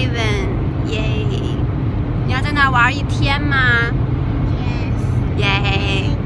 Raven. Yay. 你要在那玩一天吗？ Yes. Yay.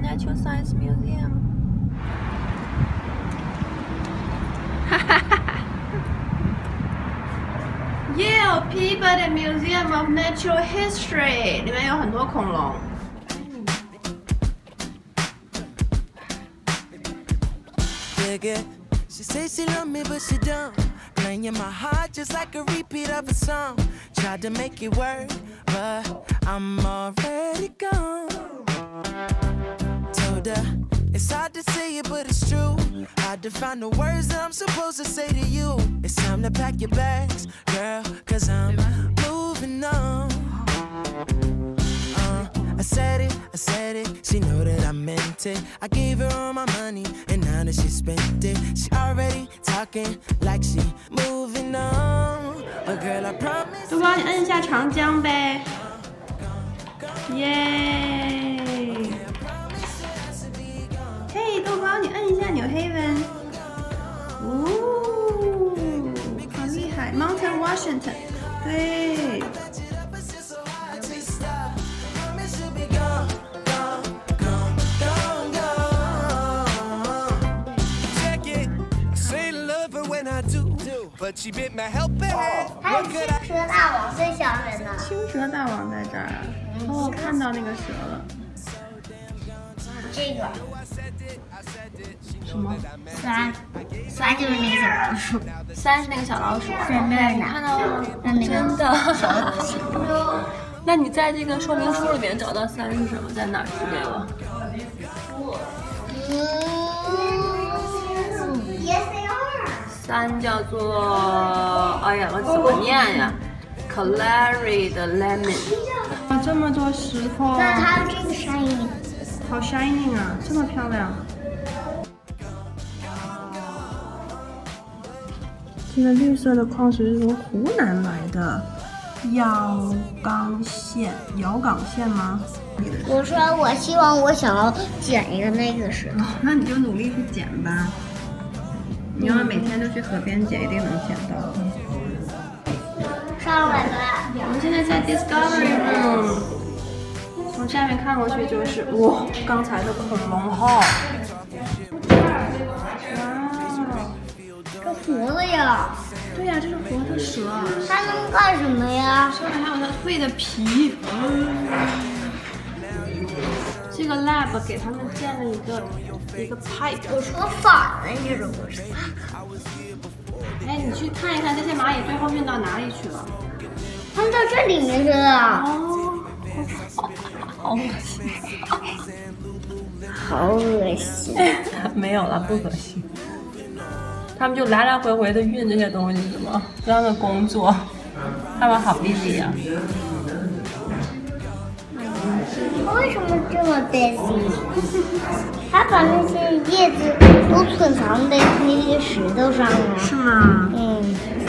Natural Science Museum. 哈哈哈哈 ！Yeah, Peabody Museum of Natural History 里面有很多恐龙。It's hard to say it, but it's true. Hard to find the words that I'm supposed to say to you. It's time to pack your bags, girl, cause I'm moving on. I said it, she know that I meant it. I gave her all my money, and now that she spent it, she already talking like she moving on. But girl, I promise. 我帮你摁一下长江呗。耶。 嘿，豆包，你摁一下纽黑文。哦，好厉害 ，Mountain Washington。对。还有青蛇大王最小人呢。青蛇大王在这儿啊！哦，我看到那个蛇了。 这个什么？酸就是那个小老鼠，酸是那个小老鼠。在那儿呢，看到了吗？真的。那你在这个说明书里面找到酸是什么？在哪儿？给我。酸叫做……哎呀，我怎么念呀 ？Clary 的 lemon。啊，这么多石头。那它这个声音。 好 shining 啊，这么漂亮！这个绿色的矿石是从湖南来的，遥港县吗？我说我希望我想要捡一个那个石头，那你就努力去捡吧。你要每天都去河边捡，一定能捡到的。上来了，我们现在在 Discovery Room。 从下面看过去就是哇，刚才的恐龙号。哇，这活的呀！对呀、啊，这是活的蛇。它能干什么呀？上面还有它蜕的皮。这个 lab 给他们建了一个 pipe。我说反了，你怎么回事？哎，你去看一看这些蚂蚁最后运到哪里去了？它们到这里面去了。哦。好恶心！好恶心！没有了，不恶心。他们就来来回回的运这些东西，是吗？这样的工作，他们好厉害呀！为什么这么 busy？ 还把那些叶子都存藏在那些石头上了？是吗？嗯。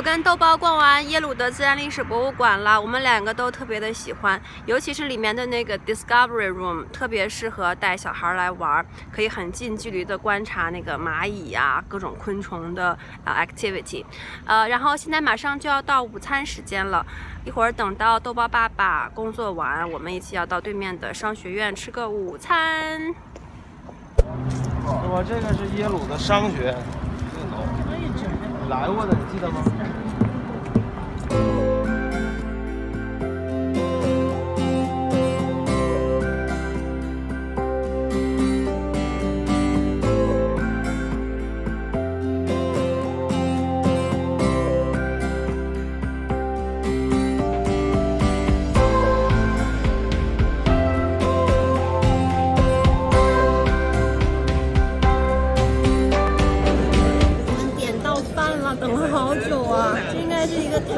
我跟豆包逛完耶鲁的自然历史博物馆了，我们两个都特别的喜欢，尤其是里面的那个 Discovery Room， 特别适合带小孩来玩，可以很近距离的观察那个蚂蚁啊，各种昆虫的activity。然后现在马上就要到午餐时间了，一会儿等到豆包爸爸工作完，我们一起要到对面的商学院吃个午餐。 我这个是耶鲁的商学，你来过的，你记得吗？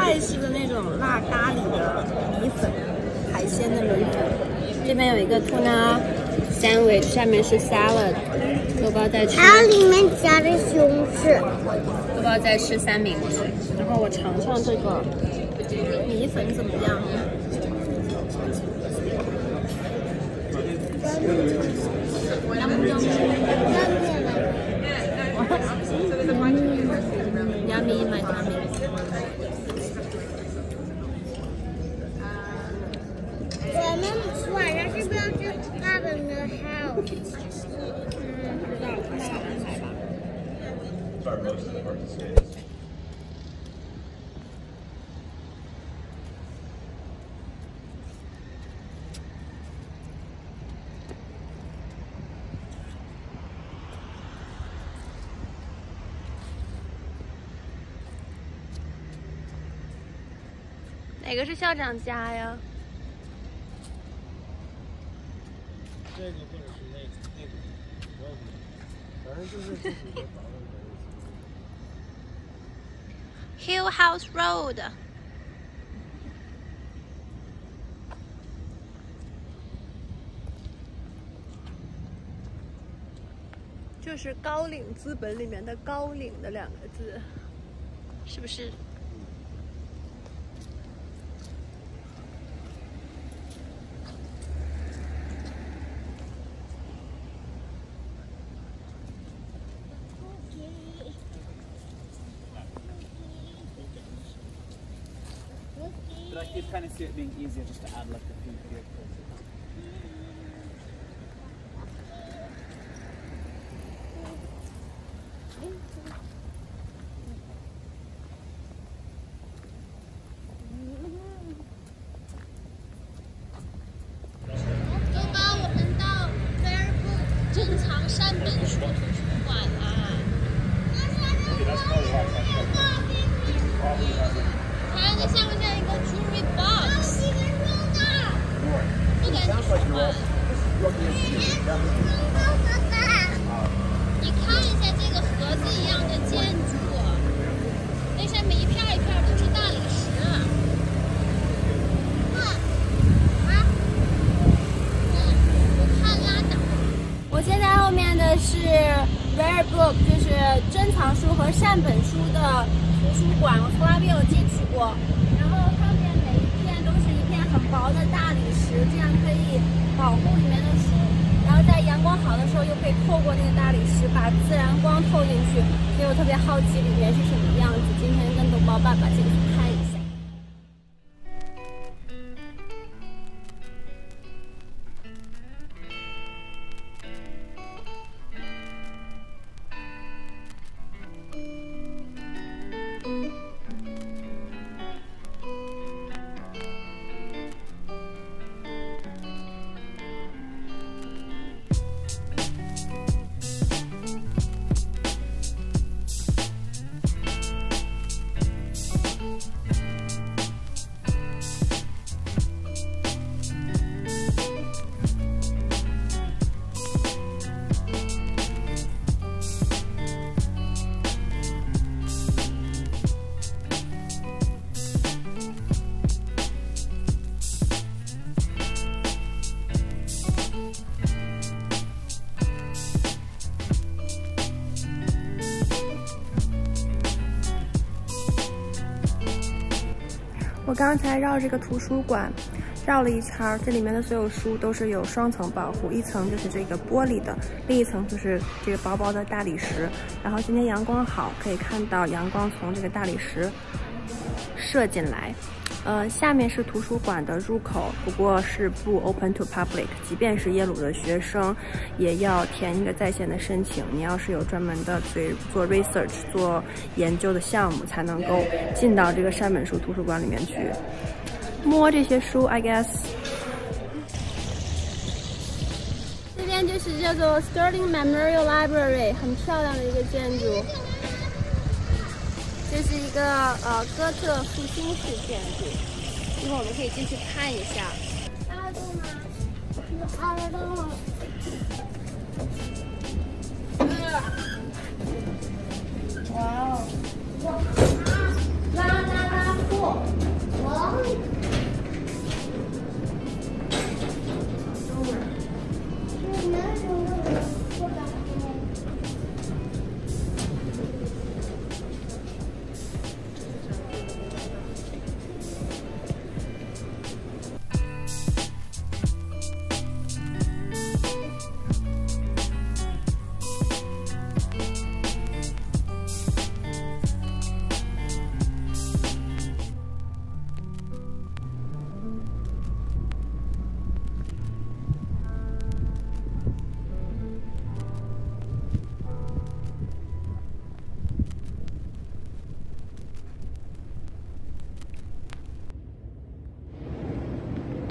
泰式的那种辣咖喱的米粉，海鲜的米粉。这边有一个 tuna sandwich， 下面是 salad。豆包在吃，还有里面夹的西红柿。豆包在吃三明治。然后我尝尝这个米粉怎么样？Yummy, my tummy. 哪个是校长家呀？这个或者是那个，我也不知道，反正就是自己的房子。Hill House Road。就是高瓴资本里面的高瓴的两个字，是不是？ But I did kind of see it being easier just to add like a few vehicles. Book 就是珍藏书和善本书的图书馆，我从来没有进去过。然后上面每一片都是一片很薄的大理石，这样可以保护里面的书。然后在阳光好的时候，又可以透过那个大理石把自然光透进去。所以我特别好奇里面是什么样子。今天跟豆包爸爸进去看一下。我刚才绕这个图书馆绕了一圈，这里面的所有书都是有双层保护，一层就是这个玻璃的，另一层就是这个薄薄的大理石。然后今天阳光好，可以看到阳光从这个大理石射进来。下面是图书馆的入口，不过是不 open to public， 即便是耶鲁的学生，也要填一个在线的申请。你要是有专门的做 research 做研究的项目，才能够进到这个山本树图书馆里面去摸这些书。I guess 这边就是叫做 Sterling Memorial Library， 很漂亮的一个建筑。 这是一个哥特复兴式建筑，一会儿我们可以进去看一下。哇哦！拉货！哇！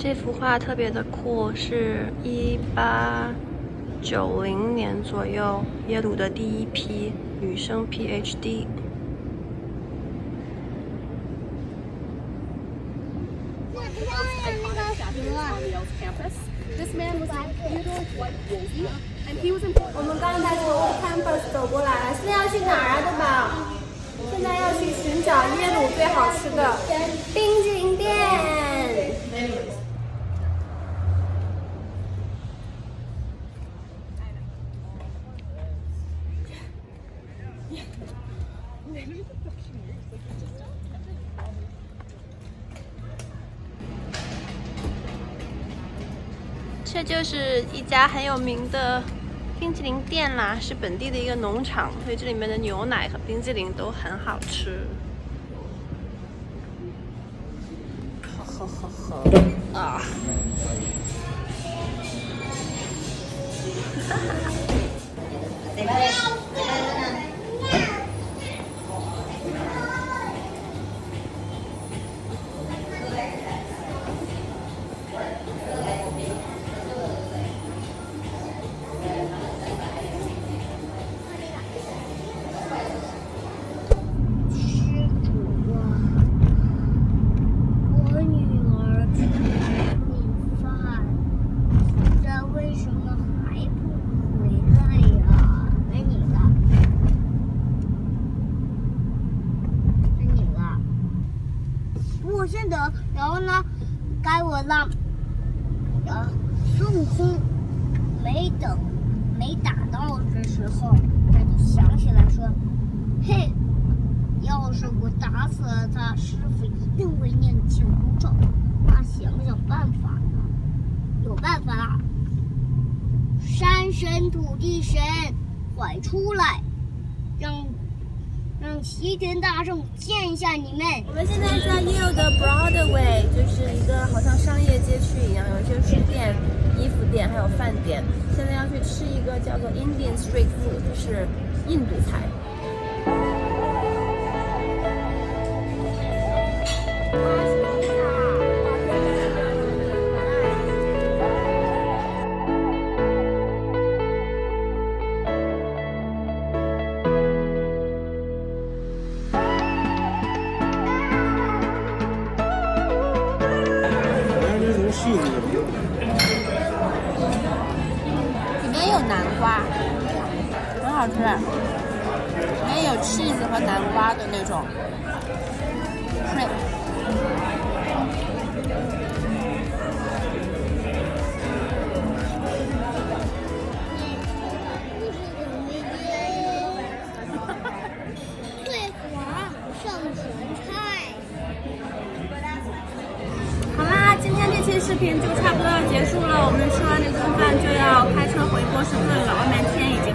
这幅画特别的酷，是1890年左右耶鲁的第一批女生 PhD。我们刚才从 campus 走过来了，现在要去哪儿啊，对吧？现在要去寻找耶鲁最好吃的冰淇淋店。 这就是一家很有名的冰淇淋店啦，是本地的一个农场，所以这里面的牛奶和冰淇淋都很好吃。好好好啊！然后呢，该我让孙悟空没打到的时候，他就想起来说：“嘿，要是我打死了他，师傅一定会念紧箍咒。”那想想办法呢？有办法啦！山神、土地神，快出来，让齐天大圣见一下你们！我们现在在耶鲁的 Broadway， 就是一个好像商业街区一样，有一些书店、衣服店，还有饭店。现在要去吃一个叫做 Indian Street Food， 就是印度菜。对黄上前菜。视频就差不多要结束了，我们吃完这顿饭就要开车回波士顿了，外面天已经